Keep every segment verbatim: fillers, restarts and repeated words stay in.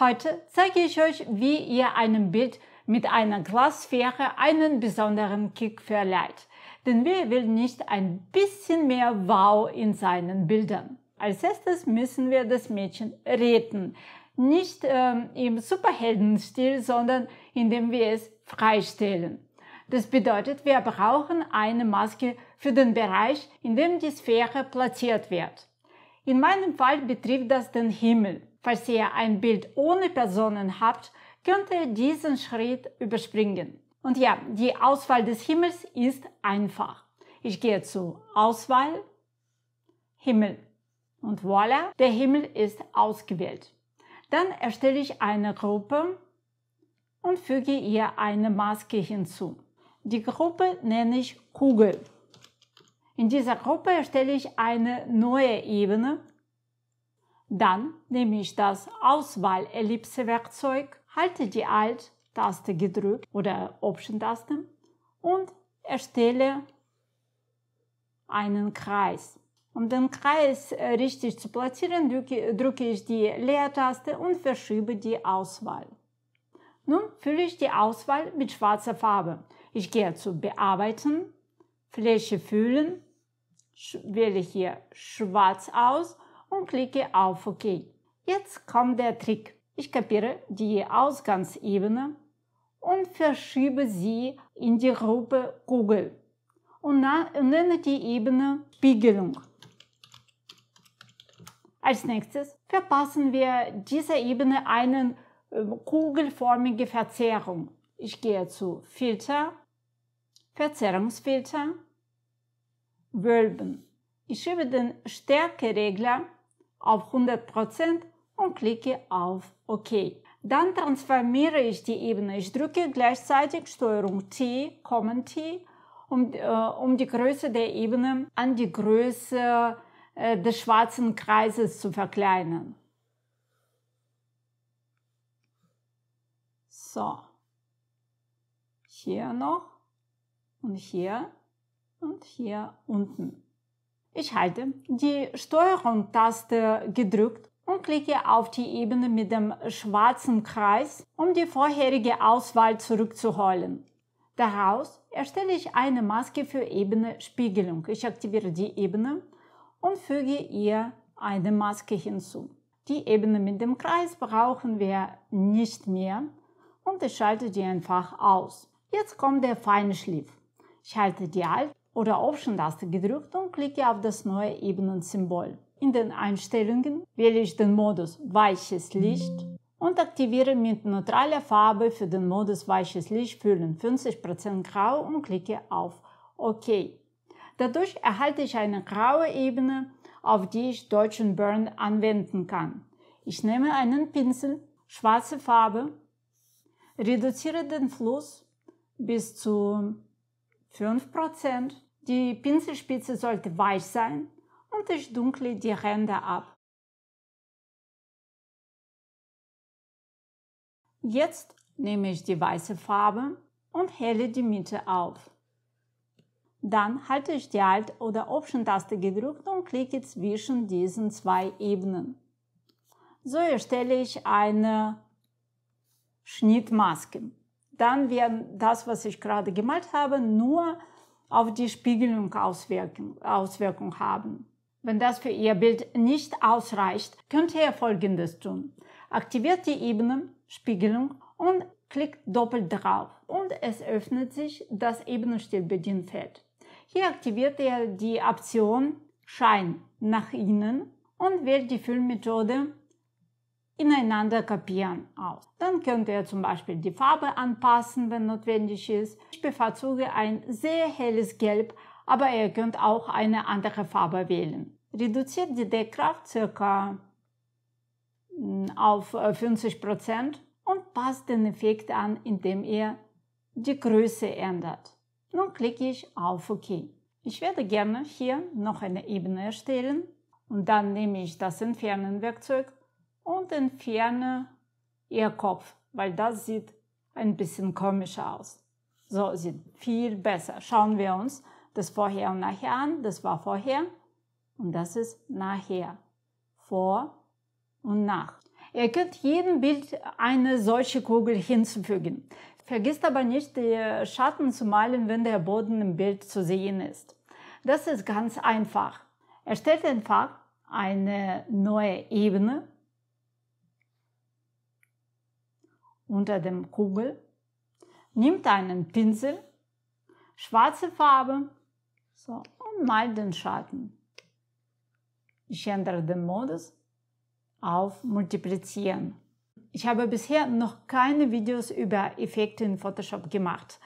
Heute zeige ich euch, wie ihr einem Bild mit einer Glasspäre einen besonderen Kick verleiht. Denn wer will nicht ein bisschen mehr Wow in seinen Bildern? Als erstes müssen wir das Mädchen retten. Nicht ähm, im Superheldenstil, sondern indem wir es freistellen. Das bedeutet, wir brauchen eine Maske für den Bereich, in dem die Sphäre platziert wird. In meinem Fall betrifft das den Himmel. Falls ihr ein Bild ohne Personen habt, könnt ihr diesen Schritt überspringen. Und ja, die Auswahl des Himmels ist einfach. Ich gehe zu Auswahl, Himmel und voilà, der Himmel ist ausgewählt. Dann erstelle ich eine Gruppe und füge ihr eine Maske hinzu. Die Gruppe nenne ich Kugel. In dieser Gruppe erstelle ich eine neue Ebene. Dann nehme ich das Auswahl-Ellipse-Werkzeug, halte die Alt-Taste gedrückt oder Option-Taste und erstelle einen Kreis. Um den Kreis richtig zu platzieren, drücke ich die Leertaste und verschiebe die Auswahl. Nun fülle ich die Auswahl mit schwarzer Farbe. Ich gehe zu Bearbeiten, Fläche füllen, wähle hier Schwarz aus und klicke auf OK. Jetzt kommt der Trick. Ich kopiere die Ausgangsebene und verschiebe sie in die Gruppe Kugel und nenne die Ebene Spiegelung. Als nächstes verpassen wir dieser Ebene eine kugelförmige Verzerrung. Ich gehe zu Filter, Verzerrungsfilter, Wölben. Ich schiebe den Stärkeregler auf hundert Prozent und klicke auf OK. Dann transformiere ich die Ebene. Ich drücke gleichzeitig Steuerung T, Command T, um, äh, um die Größe der Ebene an die Größe des schwarzen Kreises zu verkleinern. So, hier noch und hier und hier unten. Ich halte die Steuerung-Taste gedrückt und klicke auf die Ebene mit dem schwarzen Kreis, um die vorherige Auswahl zurückzuholen. Daraus erstelle ich eine Maske für Ebene Spiegelung. Ich aktiviere die Ebene und füge ihr eine Maske hinzu. Die Ebene mit dem Kreis brauchen wir nicht mehr und ich schalte die einfach aus. Jetzt kommt der Feinschliff. Ich halte die Alt- oder Option-Taste gedrückt und klicke auf das neue Ebenensymbol. In den Einstellungen wähle ich den Modus Weiches Licht und aktiviere mit neutraler Farbe für den Modus Weiches Licht füllen fünfzig Prozent Grau und klicke auf OK. Dadurch erhalte ich eine graue Ebene, auf die ich Dodge and Burn anwenden kann. Ich nehme einen Pinsel, schwarze Farbe, reduziere den Fluss bis zu fünf Prozent. Die Pinselspitze sollte weich sein und ich dunkle die Ränder ab. Jetzt nehme ich die weiße Farbe und helle die Mitte auf. Dann halte ich die Alt- oder Option-Taste gedrückt und klicke zwischen diesen zwei Ebenen. So erstelle ich eine Schnittmaske. Dann wird das, was ich gerade gemalt habe, nur auf die Spiegelung Auswirkung haben. Wenn das für Ihr Bild nicht ausreicht, könnt ihr Folgendes tun. Aktiviert die Ebene Spiegelung und klickt doppelt drauf und es öffnet sich das Ebenenstil-Bedienfeld. Hier aktiviert ihr die Option Schein nach innen und wählt die Füllmethode Ineinander kopieren aus. Dann könnt ihr zum Beispiel die Farbe anpassen, wenn notwendig ist. Ich bevorzuge ein sehr helles Gelb, aber ihr könnt auch eine andere Farbe wählen. Reduziert die Deckkraft ca. auf fünfzig Prozent und passt den Effekt an, indem ihr die Größe ändert. Nun klicke ich auf OK. Ich werde gerne hier noch eine Ebene erstellen und dann nehme ich das Entfernen-Werkzeug und entferne ihr Kopf, weil das sieht ein bisschen komisch aus. So, sieht viel besser. Schauen wir uns das Vorher und Nachher an. Das war vorher und das ist nachher. Vor und nach. Ihr könnt jedem Bild eine solche Kugel hinzufügen. Vergisst aber nicht, die Schatten zu malen, wenn der Boden im Bild zu sehen ist. Das ist ganz einfach. Erstellt einfach eine neue Ebene unter dem Kugel. Nehmt einen Pinsel, schwarze Farbe so, und malt den Schatten. Ich ändere den Modus auf Multiplizieren. Ich habe bisher noch keine Videos über Effekte in Photoshop gemacht.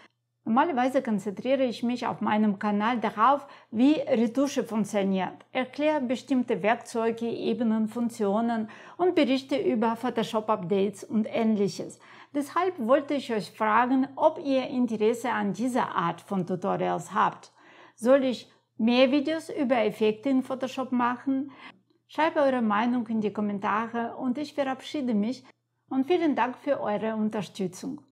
Normalerweise konzentriere ich mich auf meinem Kanal darauf, wie Retusche funktioniert, erkläre bestimmte Werkzeuge, Ebenen, Funktionen und berichte über Photoshop-Updates und Ähnliches. Deshalb wollte ich euch fragen, ob ihr Interesse an dieser Art von Tutorials habt. Soll ich mehr Videos über Effekte in Photoshop machen? Schreibt eure Meinung in die Kommentare und ich verabschiede mich. Und vielen Dank für eure Unterstützung.